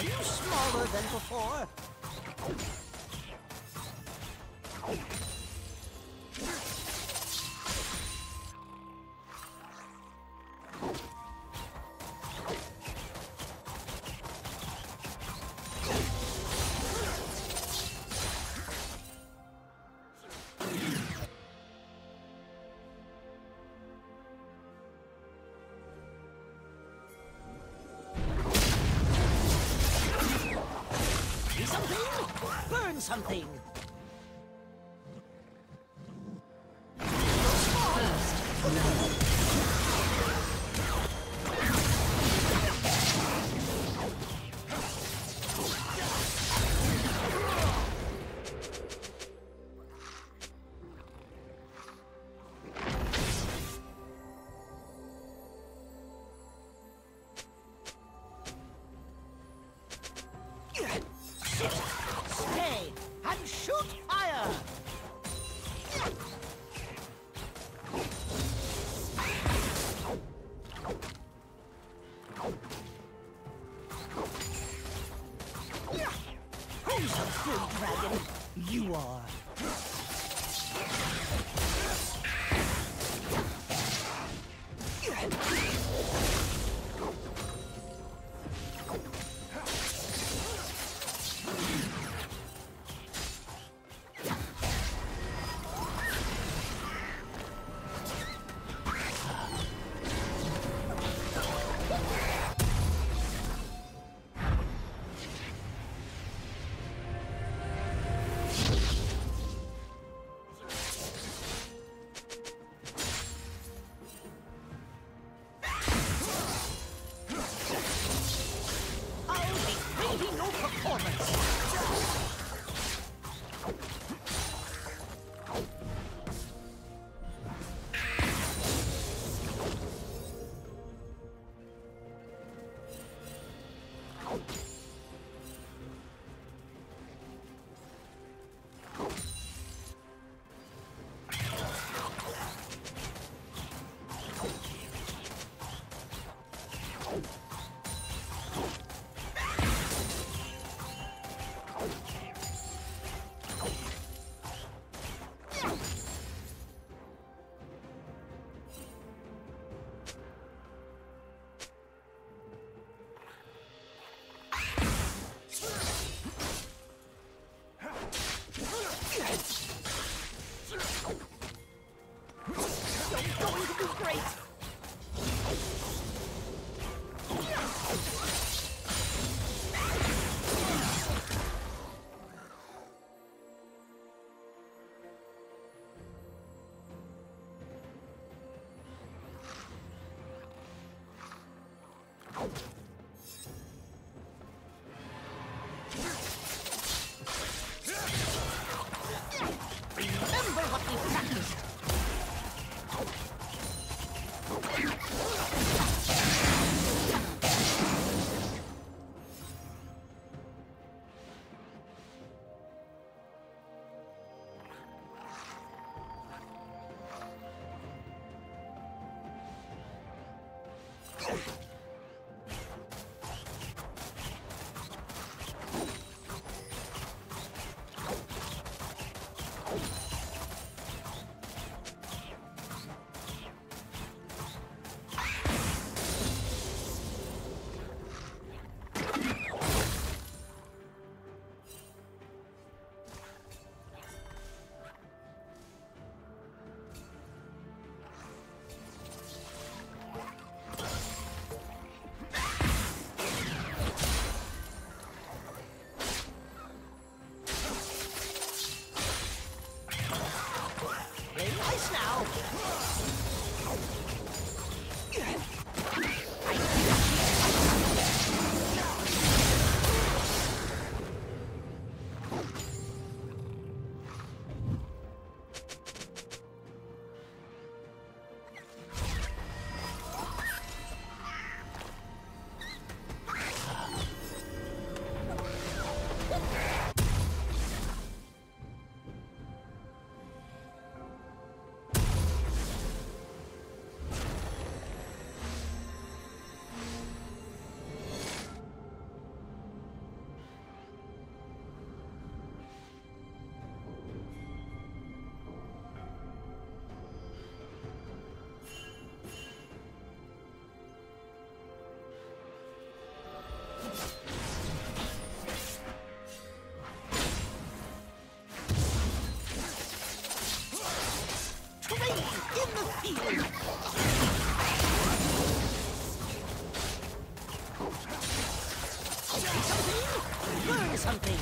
Are you smaller than before? Burn something! You are. Learn something!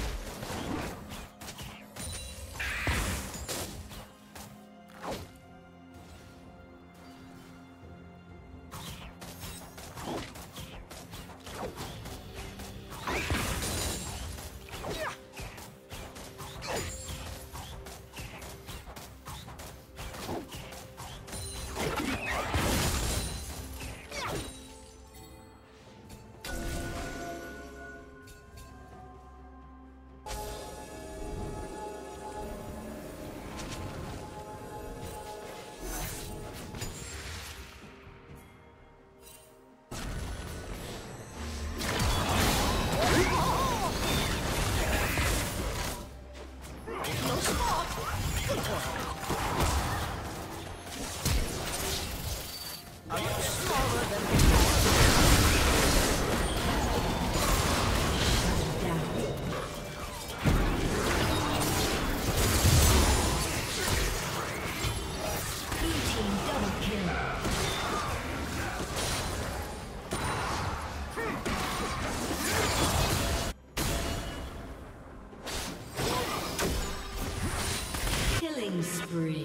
Spree.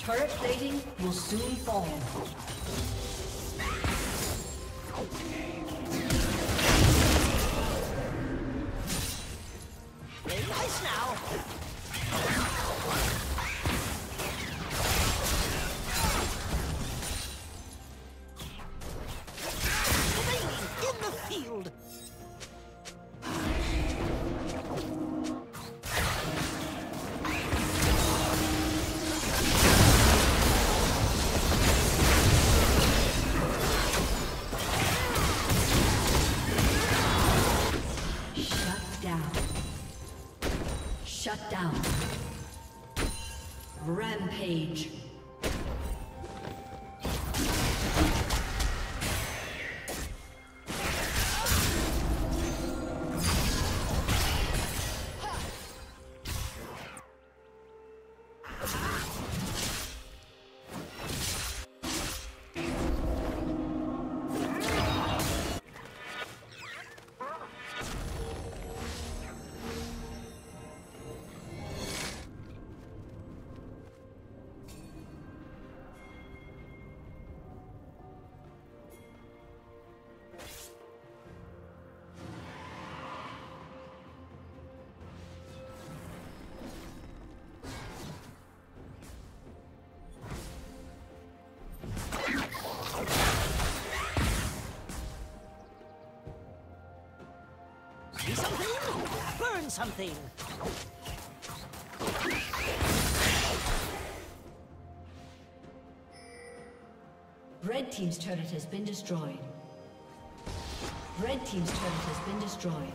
Turret plating will soon fall. Very nice now. Shut down. Rampage. Something! Burn something! Red team's turret has been destroyed. Red team's turret has been destroyed.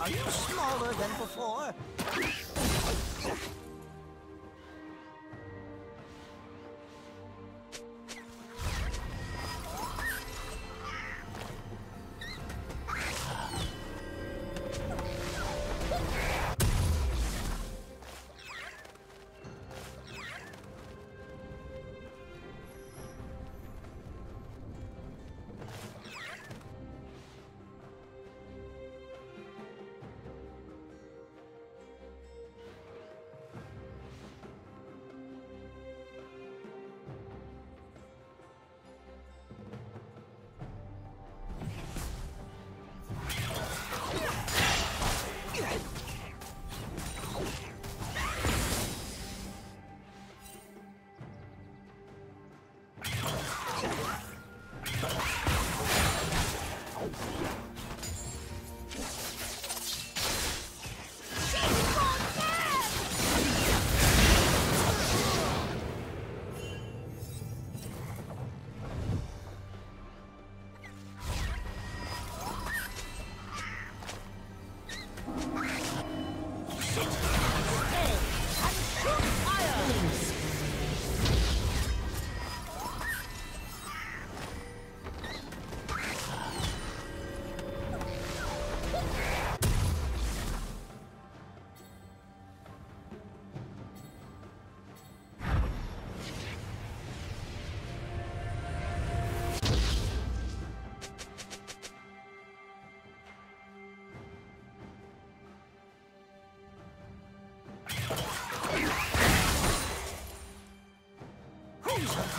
Are you smaller than before?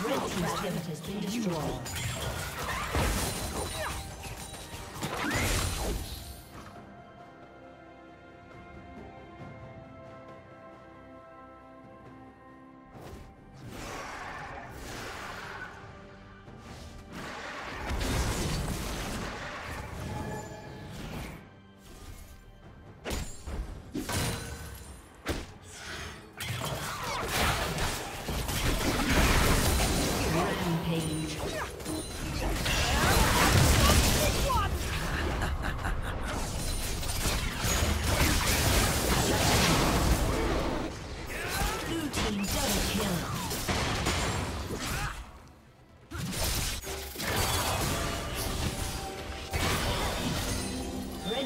Red team's turret has been destroyed.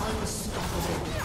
Unstoppable.